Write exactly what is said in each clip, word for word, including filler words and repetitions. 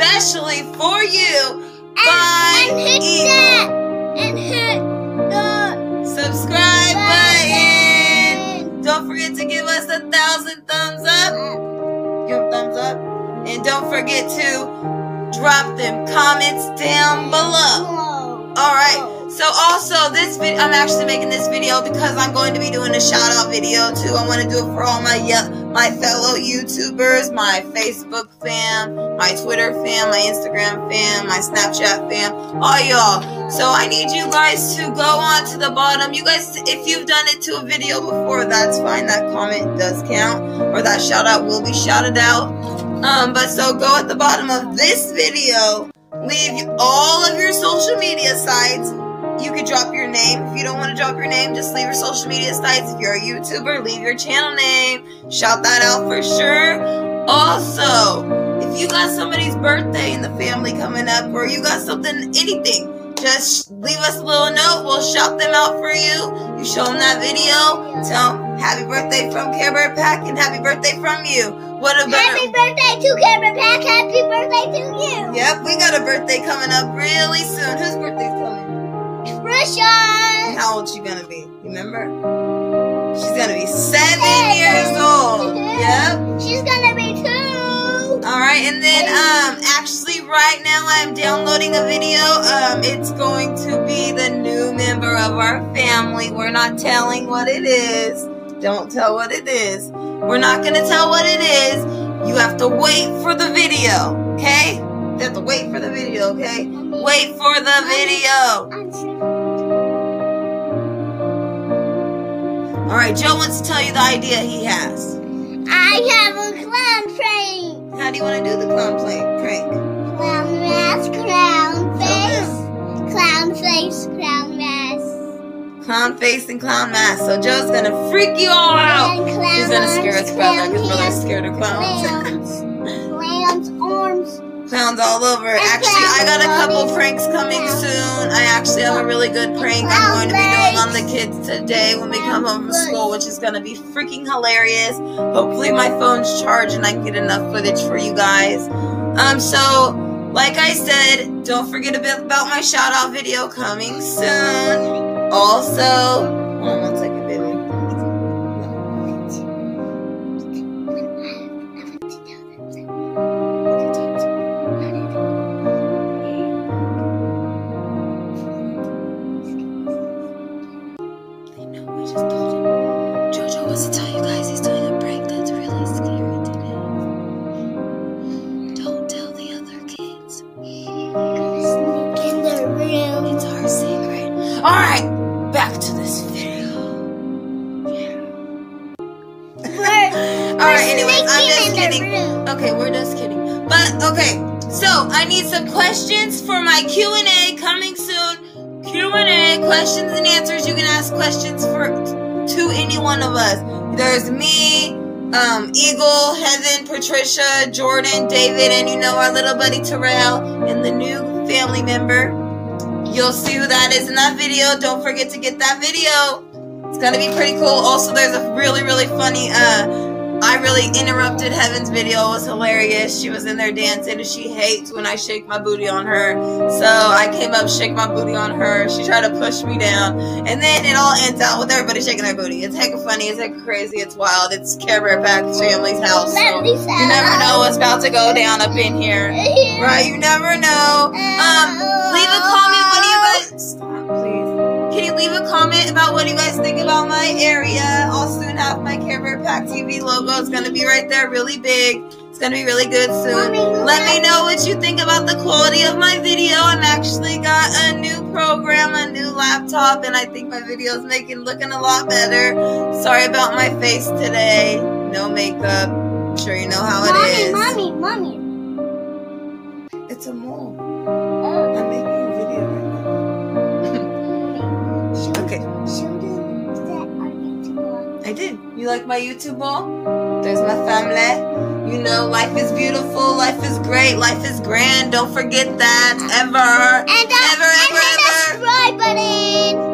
especially for you and, by and hit Eagle. That. And hit the subscribe button. button. Don't forget to give us a thousand thumbs up. Give them thumbs up. And don't forget to drop them comments down below. Alright. So also, this video, I'm actually making this video because I'm going to be doing a shout-out video, too. I want to do it for all my my fellow YouTubers, my Facebook fam, my Twitter fam, my Instagram fam, my Snapchat fam, all y'all. So I need you guys to go on to the bottom. You guys, if you've done it to a video before, that's fine. That comment does count, or that shout-out will be shouted out. Um, but so go at the bottom of this video. Leave all of your social media sites. You could drop your name. If you don't want to drop your name, just leave your social media sites. If you're a YouTuber, leave your channel name. Shout that out for sure. Also, if you got somebody's birthday in the family coming up, or you got something, anything, just leave us a little note. We'll shout them out for you. You show them that video. Tell them happy birthday from Karebears Pactv and happy birthday from you. What about happy birthday to Karebears Pactv. Happy birthday to you. Yep, we got a birthday coming up really soon. Whose birthday's coming? Patricia! How old she gonna be? Remember? She's gonna be seven hey. years old. Yep. She's gonna be two. Alright, and then um actually right now I'm downloading a video. Um it's going to be the new member of our family. We're not telling what it is. Don't tell what it is. We're not gonna tell what it is. You have to wait for the video, okay? You have to wait for the video, okay? Wait for the video. Alright, Joe wants to tell you the idea he has. I have a clown prank. How do you want to do the clown prank? Clown mask, clown face, clown face, clown mask. Clown face and clown mask. So Joe's going to freak you all out. He's going to scare his brother because brother's scared of clowns. Clowns, arms. Clowns all over. And actually, I got a couple pranks coming yeah. soon. I actually have a really good prank I'm going to be doing on the kids today when we come home from school, which is going to be freaking hilarious. Hopefully, my phone's charged and I can get enough footage for you guys. Um, so, like I said, don't forget about my shout-out video coming soon. Also, hold on one second, baby. Questions and answers. You can ask questions for to any one of us. There's me, um, Eagle, Heaven, Patricia, Jordan, David, and you know our little buddy Terrell, and the new family member. You'll see who that is in that video. Don't forget to get that video. It's gonna be pretty cool. Also, there's a really, really funny. Uh, I really interrupted Heaven's video. It was hilarious. She was in there dancing and she hates when I shake my booty on her. So I came up, shake my booty on her. She tried to push me down. And then it all ends out with everybody shaking their booty. It's hecka funny. It's hecka crazy. It's wild. It's Karebears Pactv family's house. So you never know what's about to go down up in here. Right? You never know. Um, leave a comment. What do you guys... Stop, please. Can you leave a comment about what you guys think about my area? I'll soon have my Karebears Pactv logo. It's going to be right there, really big. It's going to be really good soon. Let me know what you think about the quality of my video. I've actually got a new program, a new laptop, and I think my video is making looking a lot better. Sorry about my face today. No makeup. I'm sure you know how mommy, it is. Mommy, mommy, mommy. It's a mole. Oh. I'm making a video right now. Okay. I did. You like my YouTube ball? There's my family. You know, life is beautiful. Life is great. Life is grand. Don't forget that ever. And uh, ever, and ever, hit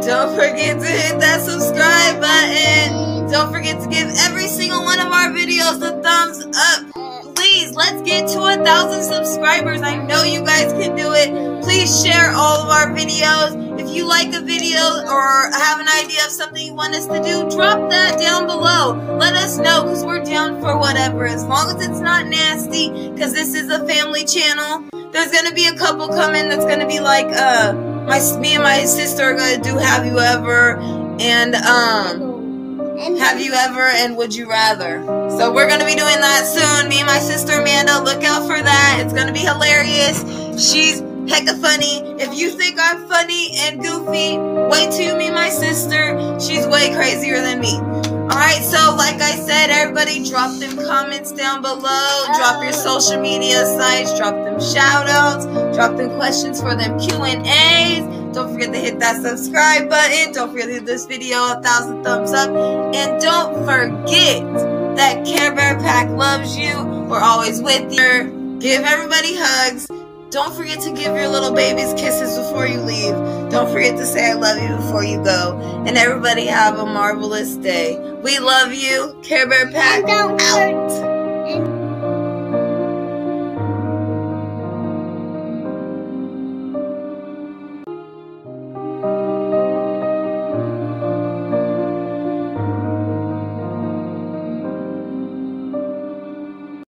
ever. Subscribe button. Don't forget to hit that subscribe button. Don't forget to give every single one of our videos a thumbs up. Please, let's Let's get to a thousand subscribers. I know you guys can do it. Please share all of our videos. If you like a video or have an idea of something you want us to do, drop that down below. Let us know, because we're down for whatever, as long as it's not nasty, because this is a family channel. There's going to be a couple coming that's going to be like, uh, my me and my sister are going to do Have You Ever and um Have You Ever and Would You Rather. So we're going to be doing that soon. Me and my sister Amanda, look out for that. It's going to be hilarious. She's hecka funny. If you think I'm funny and goofy, wait till you meet my sister. She's way crazier than me. Alright, so like I said, everybody drop them comments down below. Drop your social media sites. Drop them shout-outs. Drop them questions for them Q and A's. Don't forget to hit that subscribe button. Don't forget to give this video a thousand thumbs up. And don't forget that Care Bear Pack loves you. We're always with you. Give everybody hugs. Don't forget to give your little babies kisses before you leave. Don't forget to say I love you before you go. And everybody have a marvelous day. We love you. Care Bear Pack out.